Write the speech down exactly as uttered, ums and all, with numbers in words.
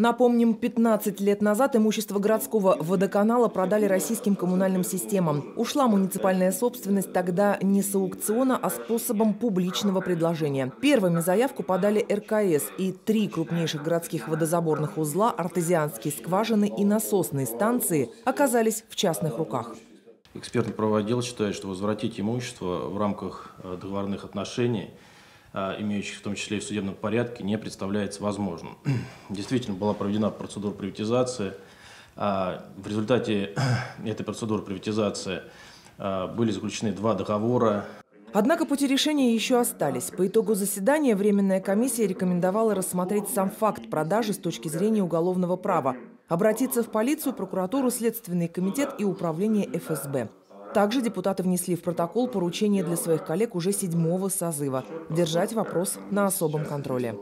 Напомним, пятнадцать лет назад имущество городского водоканала продали российским коммунальным системам. Ушла муниципальная собственность тогда не с аукциона, а способом публичного предложения. Первыми заявку подали эр ка эс и три крупнейших городских водозаборных узла, артезианские скважины и насосные станции оказались в частных руках. Экспертно-правовой отдел считает, что возвратить имущество в рамках договорных отношений, имеющих в том числе и в судебном порядке, не представляется возможным. Действительно, была проведена процедура приватизации. В результате этой процедуры приватизации были заключены два договора. Однако пути решения еще остались. По итогу заседания временная комиссия рекомендовала рассмотреть сам факт продажи с точки зрения уголовного права, обратиться в полицию, прокуратуру, Следственный комитет и управление эф эс бэ. Также депутаты внесли в протокол поручение для своих коллег уже седьмого созыва – держать вопрос на особом контроле.